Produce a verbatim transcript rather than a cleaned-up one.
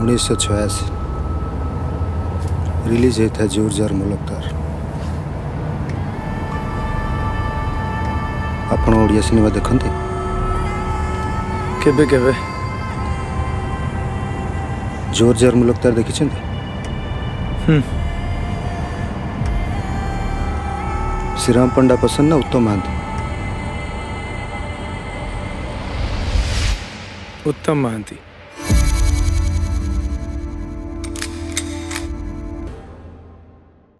उन्नीस सौ छियासी रिलीज होता है जोर जार मुलक तार आपड़ ओडिया सिनेमा देखते केबे केबे जोर जार मुलक तार देखी श्रीराम पंडा पसंद ना उत्तम महांती उत्तम महांती।